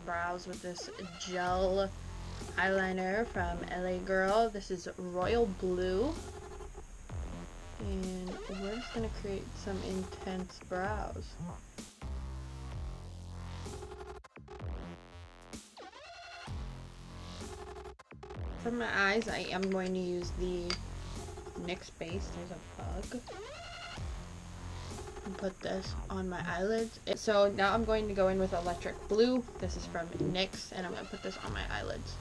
my brows with this gel eyeliner from LA Girl. This is Royal Blue. And we're just going to create some intense brows. For my eyes, I am going to use the NYX base. There's a bug. And put this on my eyelids. So now I'm going to go in with Electric Blue. This is from NYX, and I'm going to put this on my eyelids.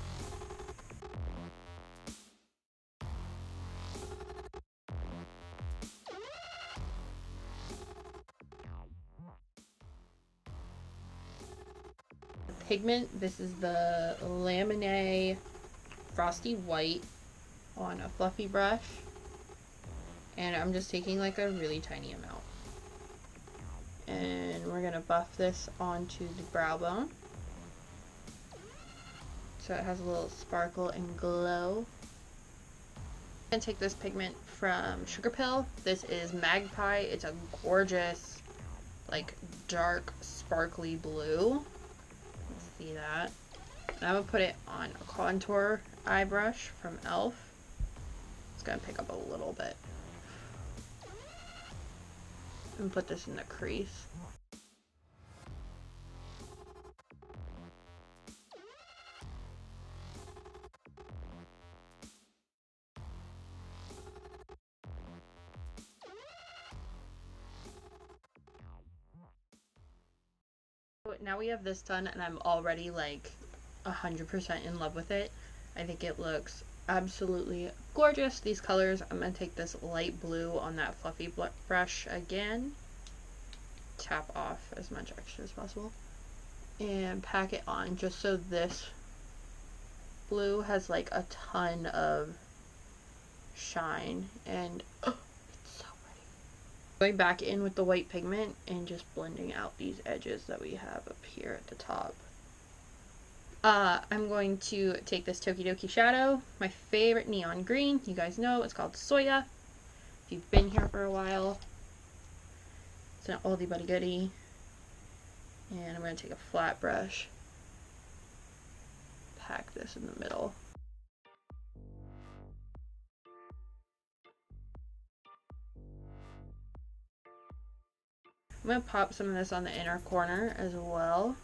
Pigment. This is the Lamine Frosty White on a fluffy brush, and I'm just taking like a really tiny amount, and we're gonna buff this onto the brow bone so it has a little sparkle and glow. I'm gonna take this pigment from Sugar Pill. This is Magpie. It's a gorgeous like dark sparkly blue. See that? And I'm gonna put it on a contour eye brush from E.L.F. It's gonna pick up a little bit. And put this in the crease. Now we have this done, and I'm already like 100% in love with it. I think it looks absolutely gorgeous. These colors, I'm gonna take this light blue on that fluffy brush again, tap off as much extra as possible, and pack it on just so this blue has like a ton of shine. And oh, it's so pretty. Going back in with the white pigment and just blending out these edges that we have up here at the top. I'm going to take this Tokidoki shadow, my favorite neon green. You guys know it's called Soya. If you've been here for a while, it's an oldie but a goodie. And I'm going to take a flat brush, pack this in the middle. I'm going to pop some of this on the inner corner as well.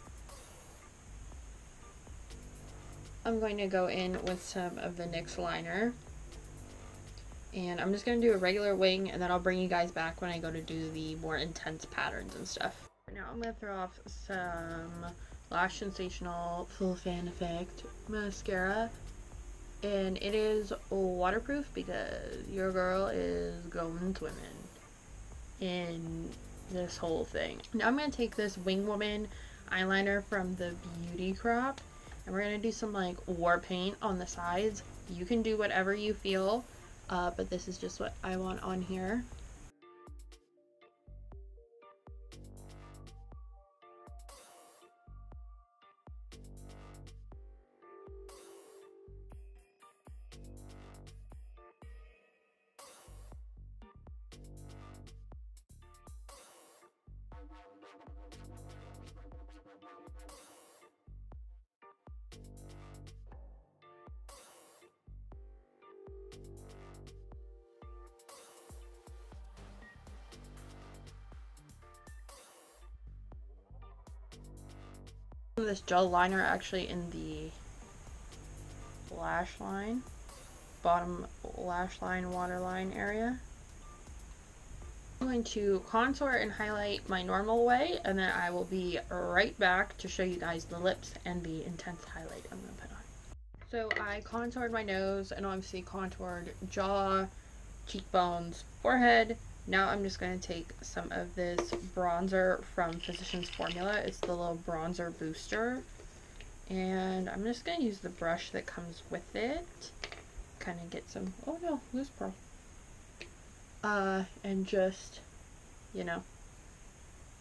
I'm going to go in with some of the NYX liner, and I'm just going to do a regular wing, and then I'll bring you guys back when I go to do the more intense patterns and stuff. Now I'm going to throw off some Lash Sensational Full Fan Effect mascara, and it is waterproof because your girl is going swimming in this whole thing. Now I'm going to take this Wing Woman eyeliner from the Beauty Crop. And we're going to do some like war paint on the sides. You can do whatever you feel, but this is just what I want on here. This gel liner actually in the lash line, bottom lash line, waterline area. I'm going to contour and highlight my normal way, and then I will be right back to show you guys the lips and the intense highlight I'm going to put on. So I contoured my nose and obviously contoured jaw, cheekbones, forehead. Now I'm just going to take some of this bronzer from Physicians Formula. It's the little bronzer booster. And I'm just going to use the brush that comes with it. Kind of get some, oh no, loose pearl. And just, you know,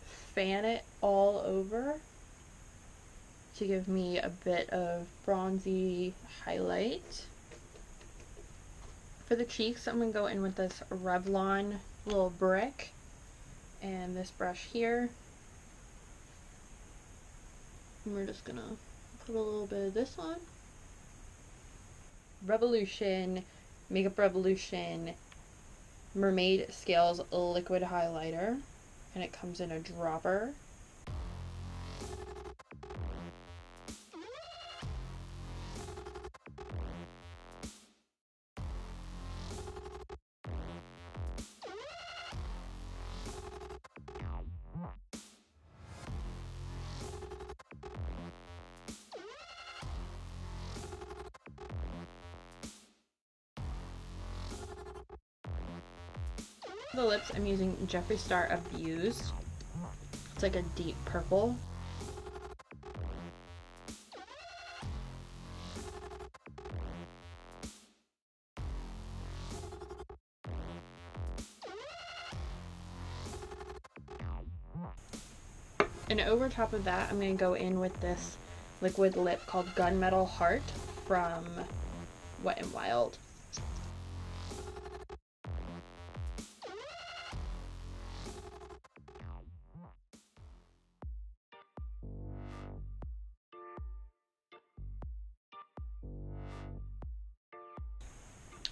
fan it all over to give me a bit of bronzy highlight. For the cheeks, I'm going to go in with this Revlon little brick and this brush here, And we're just gonna put a little bit of this on. Revolution, Makeup Revolution Mermaid Scales Liquid Highlighter, and it comes in a dropper. The lips, I'm using Jeffree Star Abused. It's like a deep purple. And over top of that, I'm going to go in with this liquid lip called Gunmetal Heart from Wet n Wild.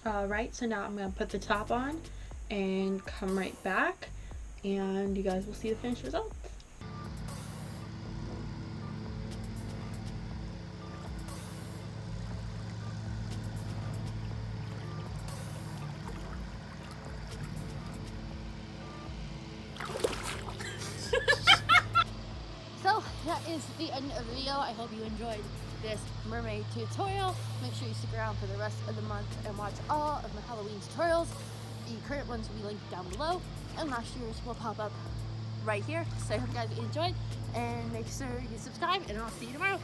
Alright, so now I'm going to put the top on and come right back, and you guys will see the finished results. So that is the end of the video. I hope you enjoyed this mermaid tutorial. Make sure you stick around for the rest of the month and watch all of my Halloween tutorials. The current ones will be linked down below, and last year's will pop up right here. So I hope you guys enjoyed, and make sure you subscribe, and I'll see you tomorrow.